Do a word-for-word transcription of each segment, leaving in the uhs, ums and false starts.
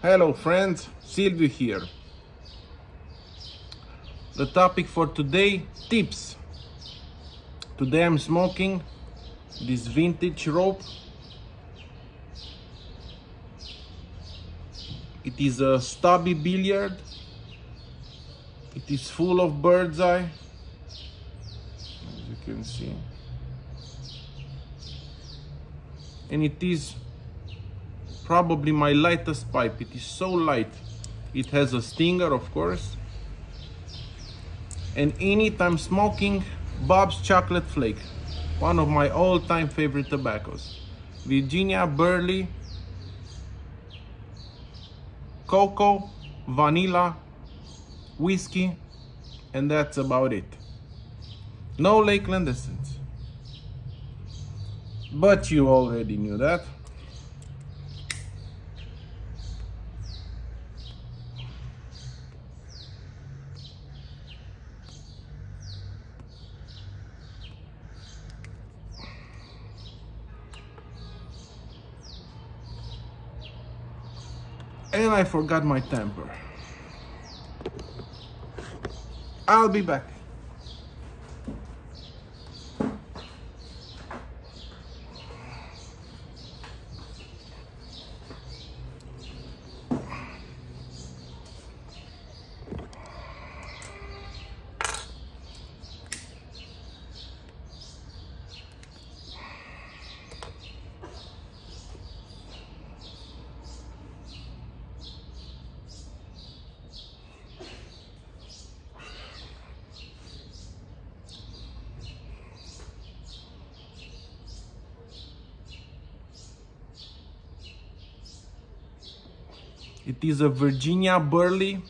Hello friends, Silviu here. The topic for today, tips. Today I'm smoking this vintage Ropp. It is a stubby billiard. It is full of bird's eye, as you can see. And it is probably my lightest pipe. It is so light. It has a stinger, of course. And in it I'm smoking Bob's Chocolate Flake, one of my all-time favorite tobaccos. Virginia, Burley, cocoa, vanilla, whiskey, and that's about it. No Lakeland essence. But you already knew that. And I forgot my temper. I'll be back. It is a Virginia Burley,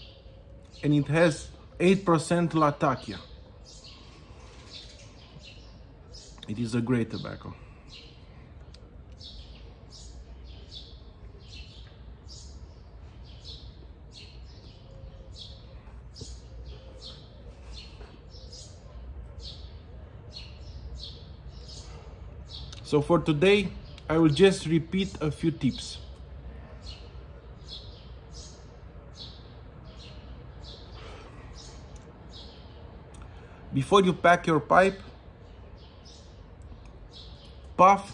and it has eight percent Latakia. It is a great tobacco. So for today, I will just repeat a few tips. Before you pack your pipe, puff,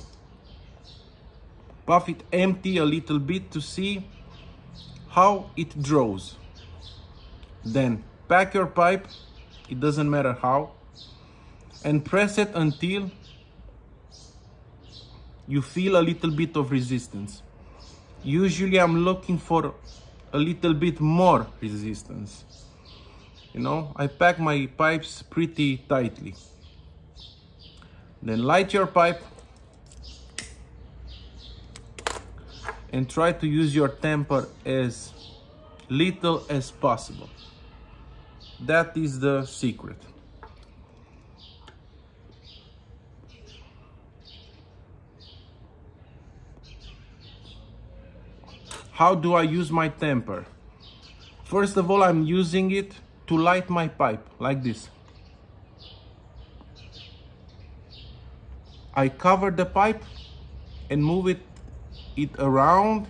puff it empty a little bit to see how it draws. Then pack your pipe, it doesn't matter how, and press it until you feel a little bit of resistance. Usually I'm looking for a little bit more resistance. You know, I pack my pipes pretty tightly. Then light your pipe and try to use your temper as little as possible. That is the secret. How do I use my temper? First of all, I'm using it to light my pipe, like this. I cover the pipe and move it, it around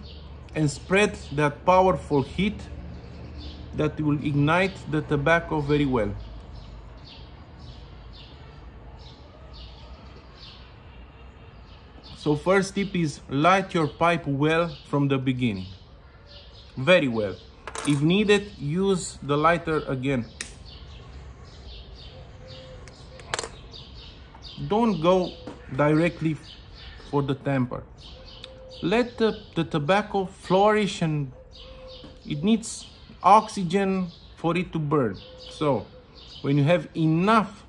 and spread that powerful heat that will ignite the tobacco very well. So first tip is light your pipe well from the beginning, very well. If needed, use the lighter again. Don't go directly for the temper. Let the, the tobacco flourish, and it needs oxygen for it to burn. So when you have enough,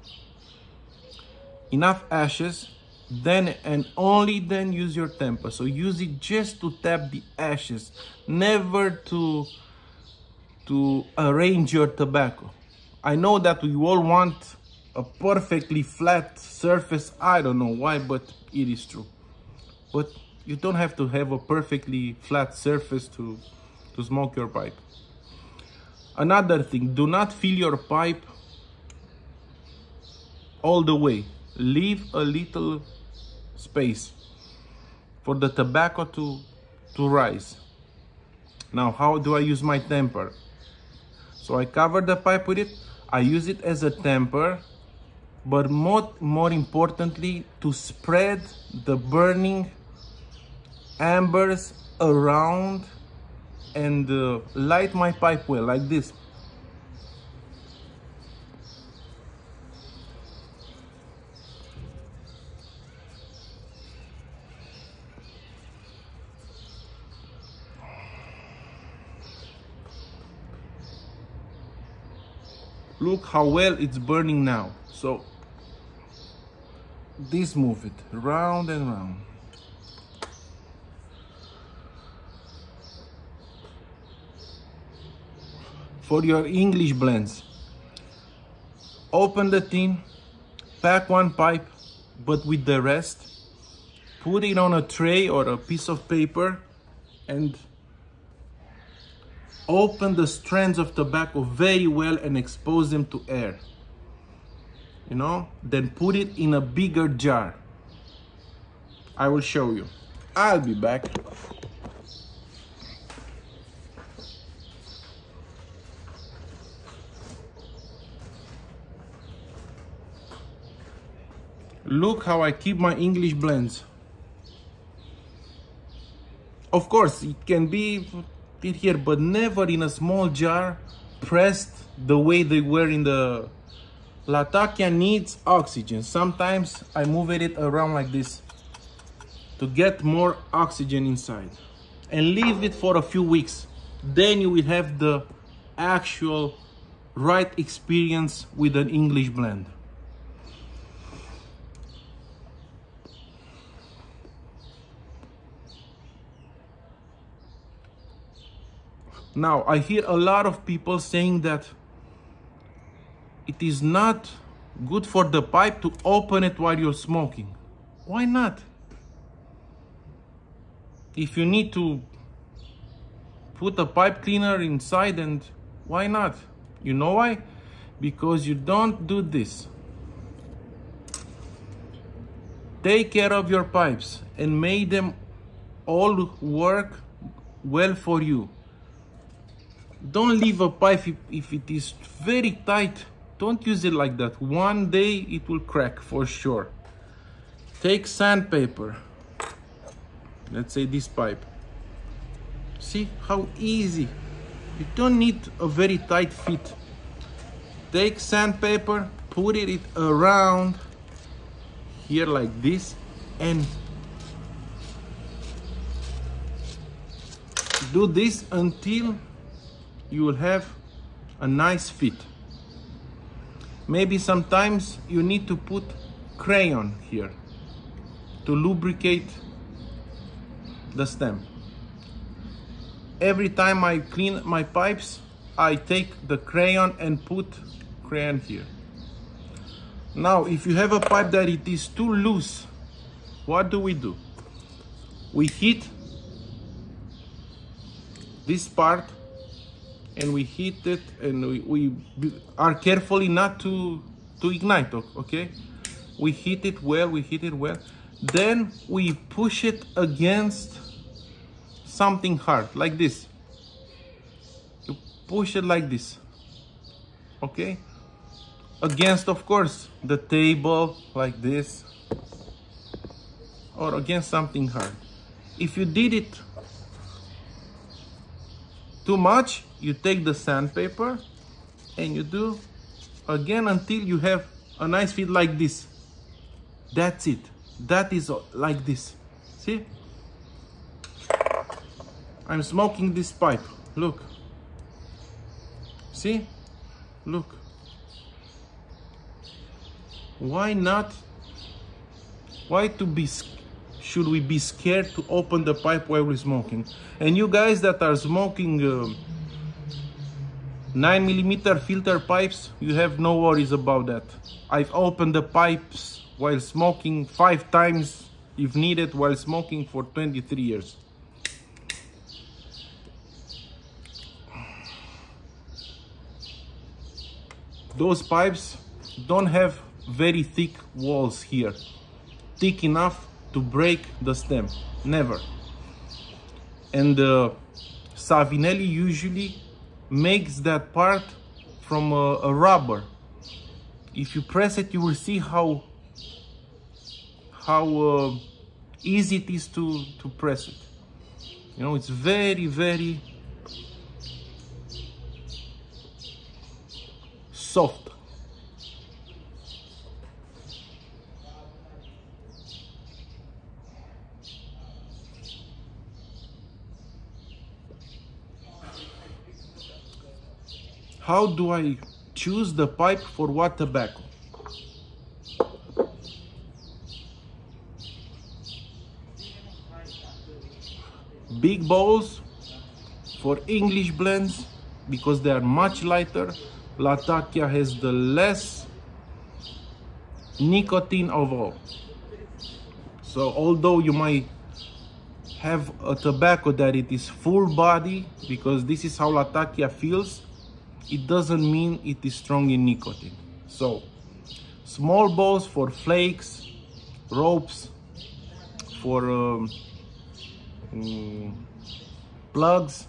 enough ashes, then and only then use your temper. So use it just to tap the ashes, never to to arrange your tobacco. I know that we all want a perfectly flat surface. I don't know why, but it is true. But you don't have to have a perfectly flat surface to, to smoke your pipe. Another thing, do not fill your pipe all the way. Leave a little space for the tobacco to, to rise. Now, how do I use my tamper? So I cover the pipe with it. I use it as a tamper, but more, more importantly, to spread the burning embers around and uh, light my pipe well, like this. Look how well it's burning now. So this, move it round and round. For your English blends, open the tin, pack one pipe, but with the rest, put it on a tray or a piece of paper and open the strands of tobacco very well and expose them to air, you know, then put it in a bigger jar. I will show you. I'll be back. Look how I keep my English blends. Of course, it can be in here, but never in a small jar pressed the way they were in the Latakia. Needs oxygen. Sometimes I move it around like this to get more oxygen inside and leave it for a few weeks. Then you will have the actual right experience with an English blend. Now, I hear a lot of people saying that it is not good for the pipe to open it while you're smoking. Why not? If you need to put a pipe cleaner inside, and why not? You know why? Because you don't do this. Take care of your pipes and make them all work well for you. Don't leave a pipe if, if it is very tight. Don't use it like that. One day it will crack for sure. Take sandpaper. Let's say this pipe. See how easy. You don't need a very tight fit. Take sandpaper, put it around here like this and do this until you will have a nice fit. Maybe sometimes you need to put crayon here to lubricate the stem. Every time I clean my pipes, I take the crayon and put crayon here. Now, if you have a pipe that it is too loose, what do we do? We heat this part and we heat it, and we, we are carefully not to to ignite, okay? We heat it well, we heat it well. Then we push it against something hard, like this. You push it like this, okay? Against, of course, the table, like this, or against something hard. If you did it too much, you take the sandpaper and you do again until you have a nice fit like this. That's it. That is all, like this. See? I'm smoking this pipe. Look. See? Look. Why not? Why to be scared? Should we be scared to open the pipe while we're smoking? And you guys that are smoking nine millimeter filter pipes, you have no worries about that. I've opened the pipes while smoking five times if needed while smoking for twenty-three years. Those pipes don't have very thick walls here, thick enough to break the stem, never. And uh, Savinelli usually makes that part from a, a rubber. If you press it, you will see how how uh, easy it is to to press it. You know, it's very very soft. How do I choose the pipe for what tobacco? Big bowls for English blends because they are much lighter. Latakia has the less nicotine of all. So although you might have a tobacco that it is full body, because this is how Latakia feels, it doesn't mean it is strong in nicotine. So small bowls for flakes, ropes, for um, um, plugs,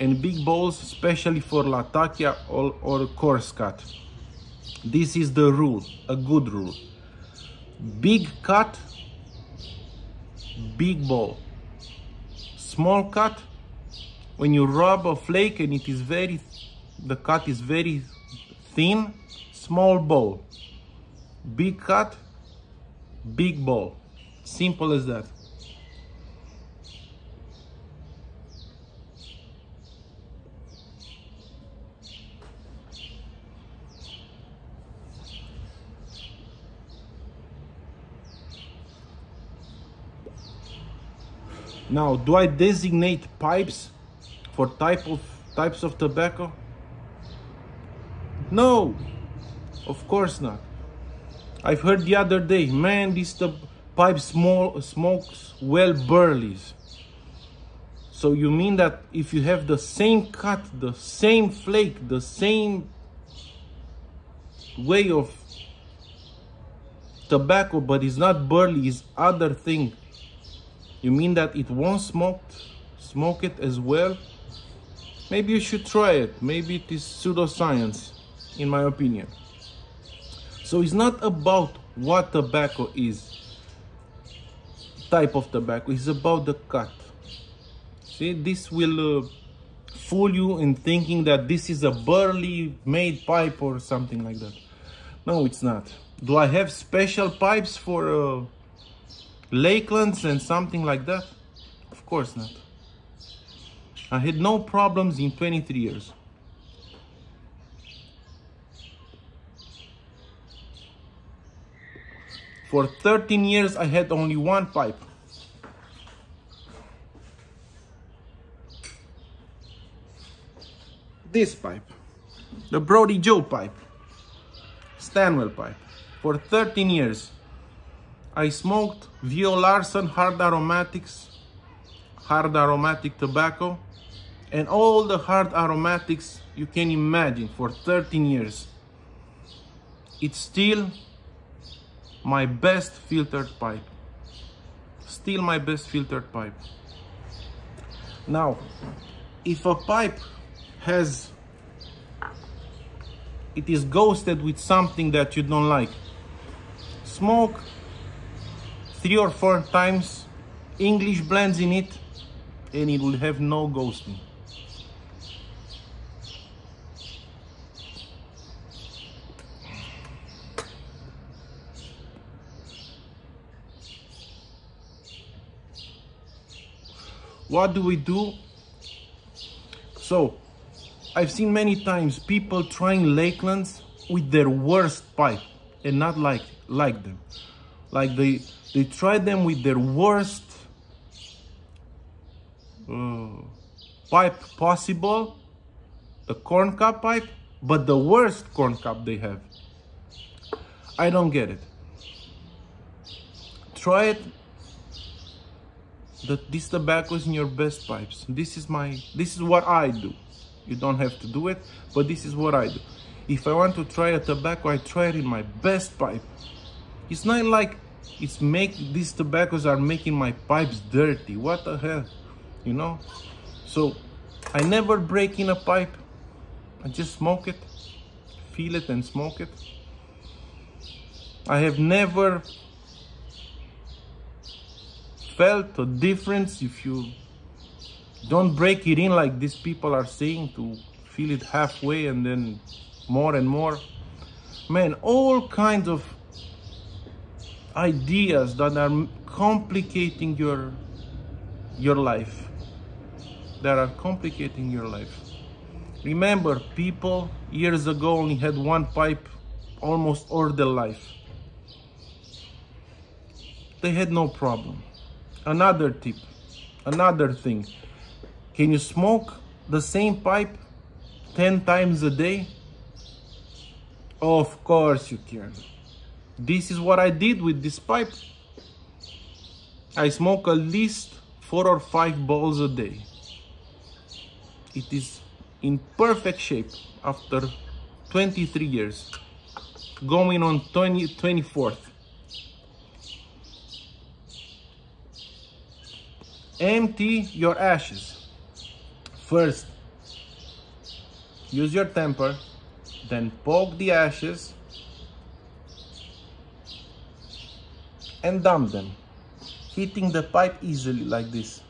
and big bowls especially for Latakia or, or coarse cut. This is the rule, a good rule. Big cut, big bowl. Small cut, when you rub a flake and it is very, the cut is very thin, small bowl. Big cut, big bowl. Simple as that. Now, do I designate pipes for type of types of tobacco? No, of course not. I've heard the other day, man, this pipe small, smokes well burleys. So you mean that if you have the same cut, the same flake, the same way of tobacco, but it's not burley, it's other thing, you mean that it won't smoke, smoke it as well? Maybe you should try it. Maybe it is pseudoscience, in my opinion. So it's not about what tobacco is, type of tobacco. It's about the cut. See, this will uh, fool you in thinking that this is a burley made pipe or something like that. No, it's not. Do I have special pipes for uh, Lakelands and something like that? Of course not. I had no problems in twenty-three years. For thirteen years, I had only one pipe. This pipe, the Brodie Joe pipe, Stanwell pipe. For thirteen years, I smoked Vio Larsen hard aromatics, hard aromatic tobacco, and all the hard aromatics you can imagine for thirteen years. It's still my best filtered pipe. Still my best filtered pipe. Now, if a pipe has, it is ghosted with something that you don't like, smoke three or four times English blends in it and it will have no ghosting. What do we do? So, I've seen many times people trying Lakelands with their worst pipe and not like like them. Like they they try them with their worst uh, pipe possible, the corn cup pipe, but the worst corn cup they have. I don't get it. Try it. That this tobacco is in your best pipes. This is my, this is what I do. You don't have to do it, but this is what I do. If I want to try a tobacco, I try it in my best pipe. It's not like It's make, these tobaccos are making my pipes dirty. What the hell, you know? So I never break in a pipe. I just smoke it, feel it and smoke it. I have never felt a difference if you don't break it in like these people are saying, to feel it halfway and then more and more. Man, all kinds of ideas that are complicating your your life, that are complicating your life. Remember, people years ago only had one pipe almost all their life. They had no problem. Another tip, another thing. Can you smoke the same pipe ten times a day? Of course you can. This is what I did with this pipe. I smoke at least four or five balls a day. It is in perfect shape after twenty-three years, going on twenty, twenty-fourth. Empty your ashes. First, use your temper, then poke the ashes and dump them, hitting the pipe easily like this.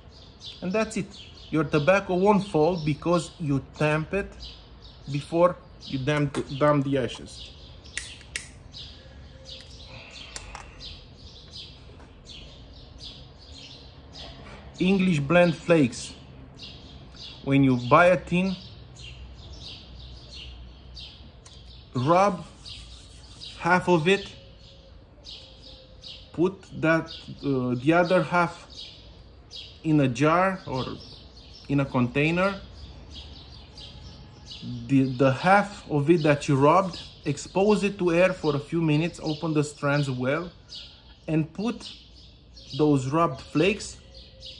And that's it. Your tobacco won't fall because you tamp it before you dump, dump the ashes. English blend flakes. When you buy a tin, rub half of it, put that uh, the other half in a jar or in a container. The, the half of it that you rubbed, expose it to air for a few minutes, open the strands well, and put those rubbed flakes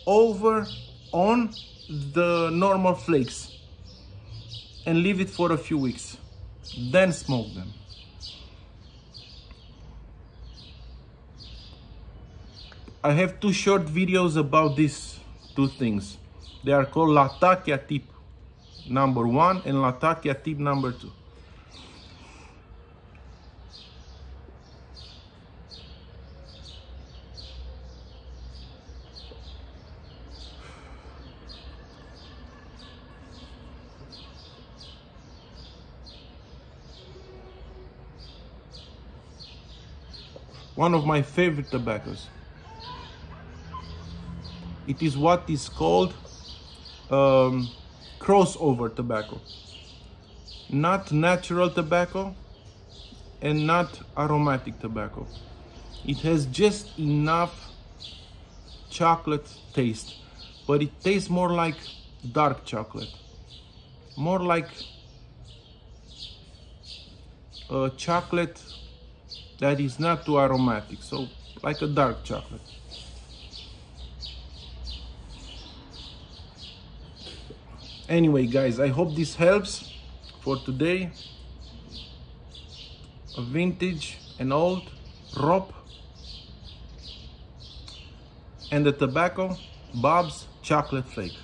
over on the normal flakes and leave it for a few weeks, then smoke them. I have two short videos about these two things. They are called Latakia tip number one and Latakia tip number two. One of my favorite tobaccos. It is what is called um, crossover tobacco. Not natural tobacco and not aromatic tobacco. It has just enough chocolate taste, but it tastes more like dark chocolate. More like uh, chocolate that is not too aromatic, so like a dark chocolate. Anyway, guys, I hope this helps for today. A vintage and old Ropp and the tobacco Bob's chocolate flake.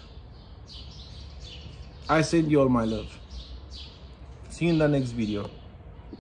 I send you all my love. See you in the next video.